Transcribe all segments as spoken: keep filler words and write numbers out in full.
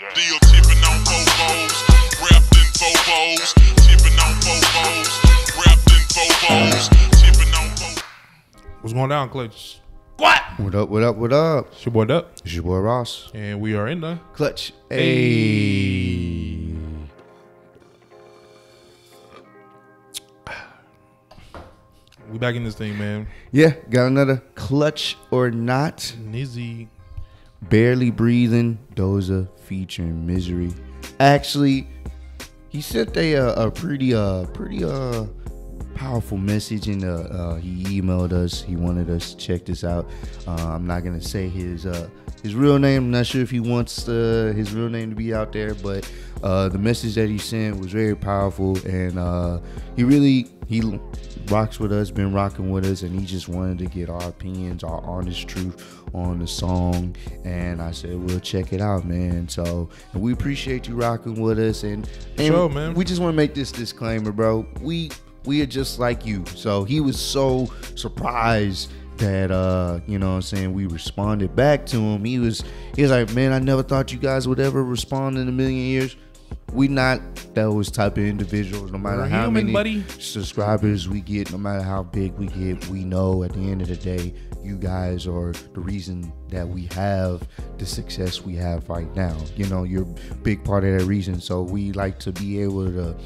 Yeah. Deal tipping on bobos, wrapped in bobos, tipping on bobos, wrapped in bobos, tipping on bobos. What's going down, Clutch? What? What up, what up, what up? It's your boy Dub. It's your boy Ross. And we are in the Clutch. Ayy. We back in this thing, man. Yeah, got another Clutch or Not. Nizzy. Barely Breathing, Doza featuring Misery. Actually, he sent a, a pretty, uh, pretty uh, powerful message, and uh, uh, he emailed us. He wanted us to check this out. Uh, I'm not gonna say his uh, his real name. I'm not sure if he wants uh, his real name to be out there, but uh, the message that he sent was very powerful, and uh, he really he rocks with us, been rocking with us, and he just wanted to get our opinions, our honest truth on the song. And I said, we'll check it out, man. So we appreciate you rocking with us, and, and sure, man. We just want to make this disclaimer, bro. We we are just like you. So he was so surprised that uh, you know what I'm saying, we responded back to him. He was he was like, man, I never thought you guys would ever respond in a million years. We not those type of individuals. No matter We're how human, many buddy. subscribers we get, no matter how big we get, we know at the end of the day, you guys are the reason that we have the success we have right now. You know, you're a big part of that reason. So we like to be able to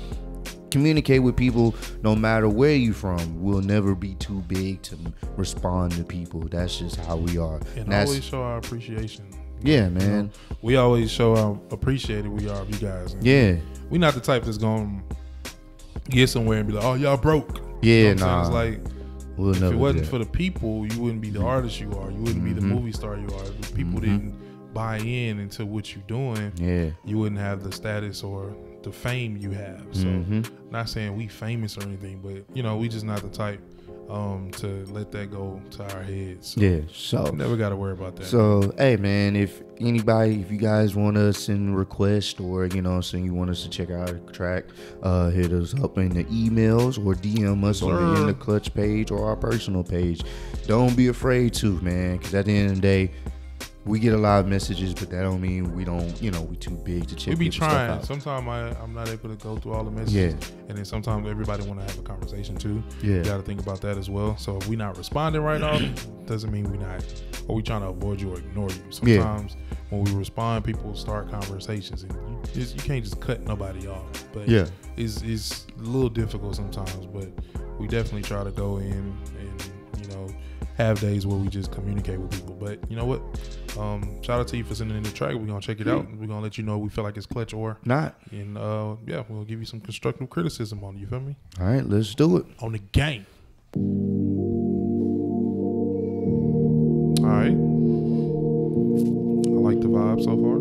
communicate with people no matter where you from. We'll never be too big to respond to people. That's just how we are. And, and always show our appreciation. Yeah, man. You know, we always show how appreciated we are of you guys. And yeah. We're not the type that's going to get somewhere and be like, oh, y'all broke. Yeah, you know nah. It's like, we'll if it wasn't that. for the people, you wouldn't be the artist you are. You wouldn't mm-hmm. be the movie star you are. If people mm-hmm. didn't buy in into what you're doing, yeah. you wouldn't have the status or the fame you have. So, mm-hmm. not saying we famous or anything, but, you know, we just not the type um to let that go to our heads. So yeah, so never got to worry about that. So hey, man, if anybody, if you guys want to send a request, or you know saying you want us to check out a track, uh hit us up in the emails or D M us sure. on the, in the Clutch page or our personal page. Don't be afraid to, man, because at the end of the day, we get a lot of messages, but that don't mean we don't, you know, we too big to check. We be trying. Sometimes I'm not able to go through all the messages. Yeah. And then sometimes everybody want to have a conversation too. Yeah. You got to think about that as well. So if we not responding right now, doesn't mean we not, or we trying to avoid you or ignore you. Sometimes yeah. when we respond, people start conversations, and you, just, you can't just cut nobody off. But yeah, it's, it's a little difficult sometimes, but we definitely try to go in and, you know, have days where we just communicate with people. But you know what? Um, shout out to you for sending in the track. We're gonna check it out. We're gonna let you know we feel like it's Clutch or Not. And uh, yeah, we'll give you some constructive criticism on it. You feel me? All right, let's do it. On the game. All right. I like the vibe so far.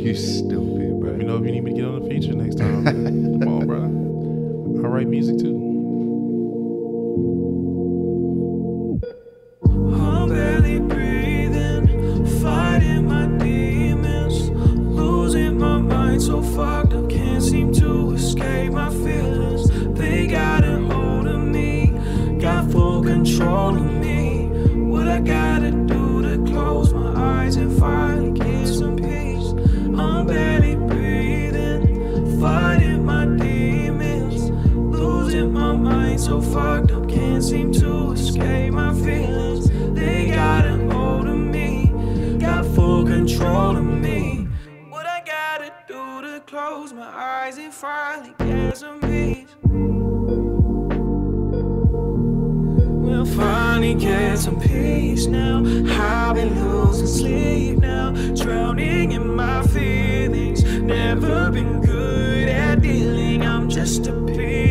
You stupid, bro. Let me know if you need me to get on the feature next time. Come on, brother. I write music too. So fucked up, can't seem to escape my feelings. They got a hold of me, got full control of me. What I gotta do to close my eyes and finally get some peace? Well, finally get some peace now. I've been losing sleep now, drowning in my feelings. Never been good at dealing, I'm just appealing.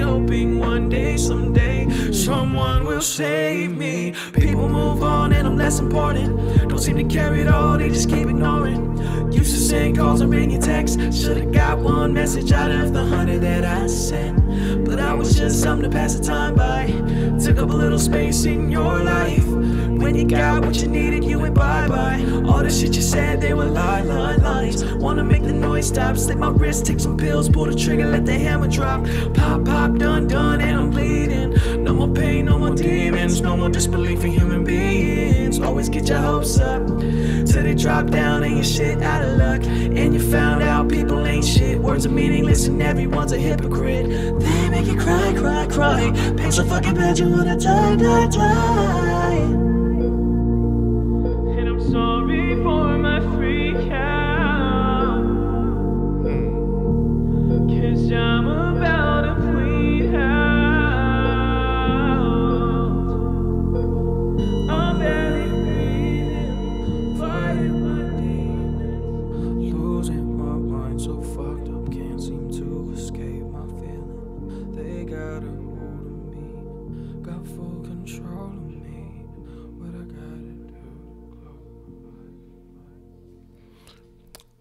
Hoping one day, someday, someone will save me. People move on and I'm less important. Don't seem to care at all, they just keep ignoring. Used to send calls and ring your texts. Should've got one message out of the hundred that I sent. But I was just something to pass the time by. Took up a little space in your life. When you got what you needed, you went bye-bye. All the shit you said, they were lie, lie, lies. Wanna make the noise stop, slip my wrist, take some pills, pull the trigger, let the hammer drop. Pop, pop, done, done, and I'm bleeding. No more pain, no more demons, no more disbelief in human beings. Always get your hopes up. you drop down and you're shit out of luck, and you found out people ain't shit. Words are meaningless and everyone's a hypocrite. They make you cry, cry, cry. Pain so fucking bad you wanna die, die, die. And I'm sorry for my freak out, cause I'm about to bleed out.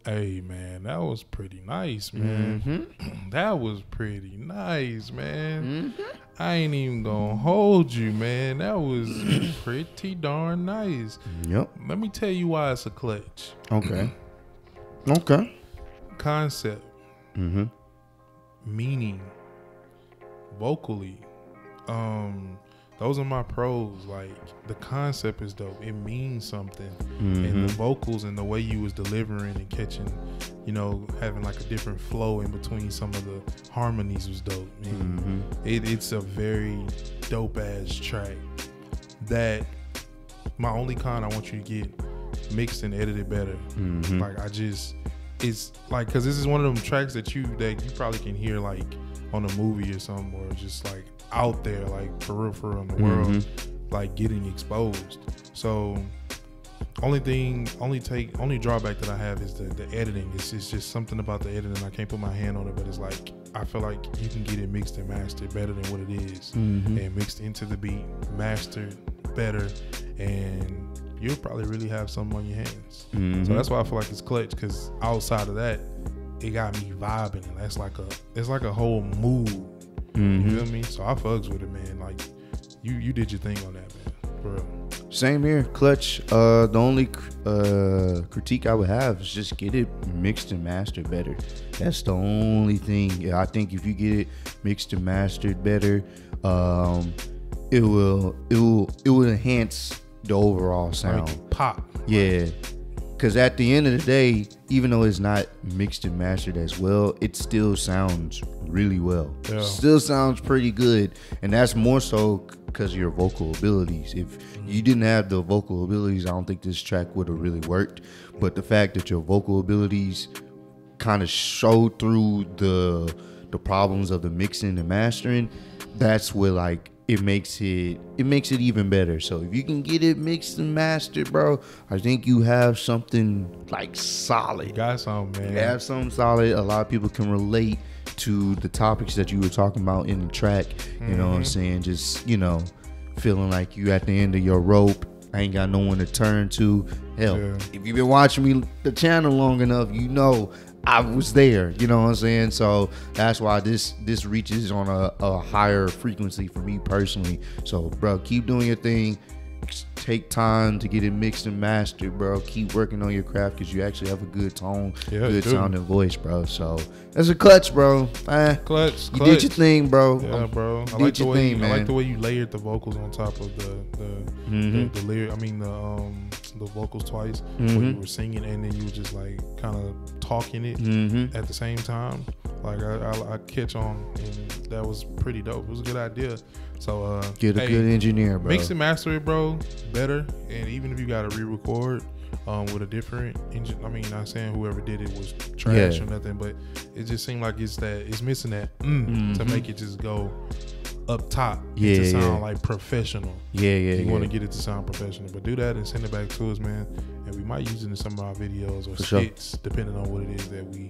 Hey man, that was pretty nice, man. Mm-hmm. That was pretty nice, man. Mm-hmm. I ain't even gonna hold you, man. That was pretty darn nice. Yep. Let me tell you why it's a clutch. Okay. Okay. Concept. Mm-hmm. Meaning. Vocally. Um Those are my pros. Like, the concept is dope. It means something. Mm-hmm. And the vocals and the way you was delivering and catching, you know, having like a different flow in between some of the harmonies was dope. And mm-hmm. it, it's a very dope ass track that my only con, I want you to get mixed and edited better. Mm-hmm. Like, I just, it's like, cause this is one of them tracks that you, that you probably can hear like on a movie or something, or just like out there, like peripheral in the world, mm-hmm. like getting exposed. So only thing, only take, only drawback that I have is the, the editing. It's, it's just something about the editing. I can't put my hand on it, but it's like, I feel like you can get it mixed and mastered better than what it is, mm-hmm. and mixed into the beat, mastered better, and you'll probably really have something on your hands. Mm-hmm. So that's why I feel like it's clutch, because outside of that, it got me vibing, and that's like a, it's like a whole mood. Mm-hmm. You feel me? So I fucks with it, man. Like, you you did your thing on that, man. For real. Same here. Clutch. Uh, the only uh, critique I would have is just get it mixed and mastered better. That's the only thing. Yeah, I think if you get it mixed and mastered better, um, it will it will it will enhance the overall sound. Like pop. Yeah. Because at the end of the day, even though it's not mixed and mastered as well, it still sounds really well. Yeah. Still sounds pretty good. And that's more so because of your vocal abilities. If you didn't have the vocal abilities, I don't think this track would have really worked. But the fact that your vocal abilities kind of show through the the problems of the mixing and mastering, that's where, like, it makes it it makes it even better. So if you can get it mixed and mastered, bro, I think you have something like solid. You got something, man. You have something solid. A lot of people can relate to the topics that you were talking about in the track. You mm-hmm. know what I'm saying? Just, you know, feeling like you at the end of your rope. I ain't got no one to turn to. Hell, yeah. If you've been watching me the channel long enough, you know I was there. You know what I'm saying? So that's why this this reaches on a, a higher frequency for me personally. So, bro, keep doing your thing. Take time to get it mixed and mastered, bro. Keep working on your craft, because you actually have a good tone, yeah, good sounding voice, bro. So that's a clutch, bro. Eh, clutch, you clutch. did your thing, bro. Yeah, bro. I did like your the way thing, you, man. I like the way you layered the vocals on top of the the, mm-hmm. the, the lyric. I mean, the um the vocals twice, mm-hmm. where you were singing and then you were just like kind of talking it mm-hmm. at the same time. Like I, I, I catch on, and that was pretty dope. It was a good idea. So uh, get a hey, good engineer, bro. Mix and master it, bro. Better. And even if you got to re-record um, with a different engine, I mean, not saying whoever did it was trash yeah. or nothing, but it just seemed like it's that it's missing that mm, mm-hmm. to make it just go up top. Yeah, to sound yeah. like professional. Yeah, yeah. You yeah. want to get it to sound professional, but do that and send it back to us, man. And we might use it in some of our videos or skits, sure. depending on what it is that we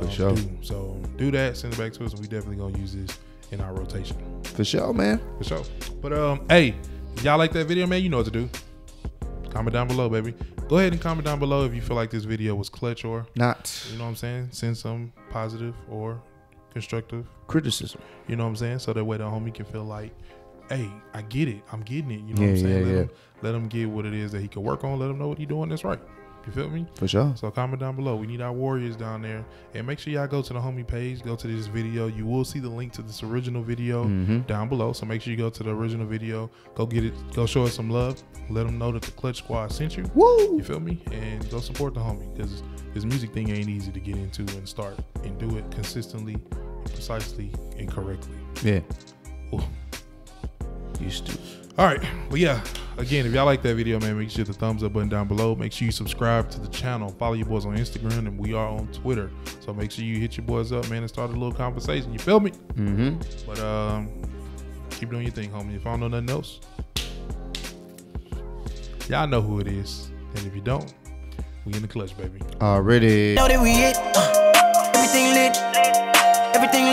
um, sure. do. So do that, send it back to us, and we definitely gonna use this in our rotation. For sure, man. For sure. But um, hey. Y'all like that video, man? You know what to do. Comment down below, baby. Go ahead and comment down below if you feel like this video was clutch or not. You know what I'm saying? Send some positive or constructive criticism. You know what I'm saying? So that way the homie can feel like hey, I get it. I'm getting it. You know yeah, what I'm saying? Yeah, let, yeah. Him, let him get what it is that he can work on. Let him know what he's doing. That's right. You feel me? For sure. So comment down below. We need our warriors down there. And make sure y'all go to the homie page. Go to this video. You will see the link to this original video mm-hmm. down below. So make sure you go to the original video. Go get it. Go show us some love. Let them know that the Clutch Squad sent you. Woo! You feel me? And go support the homie, because this music thing ain't easy to get into and start and do it consistently, precisely, and correctly. Yeah. Ooh. Used to. All right, well, yeah, again, if y'all like that video, man, make sure you hit the thumbs up button down below. Make sure you subscribe to the channel. Follow your boys on Instagram, and we are on Twitter. So make sure you hit your boys up, man, and start a little conversation. You feel me? Mm-hmm. But um, keep doing your thing, homie. If I don't know nothing else, y'all know who it is. And if you don't, we in the clutch, baby. Already. Know that we hit. Uh, everything lit. Everything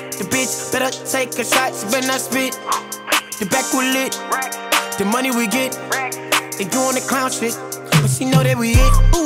lit. The bitch better take a shot. She better not spit. The back we lit, the money we get, they doing the clown shit, but she know that we it, ooh.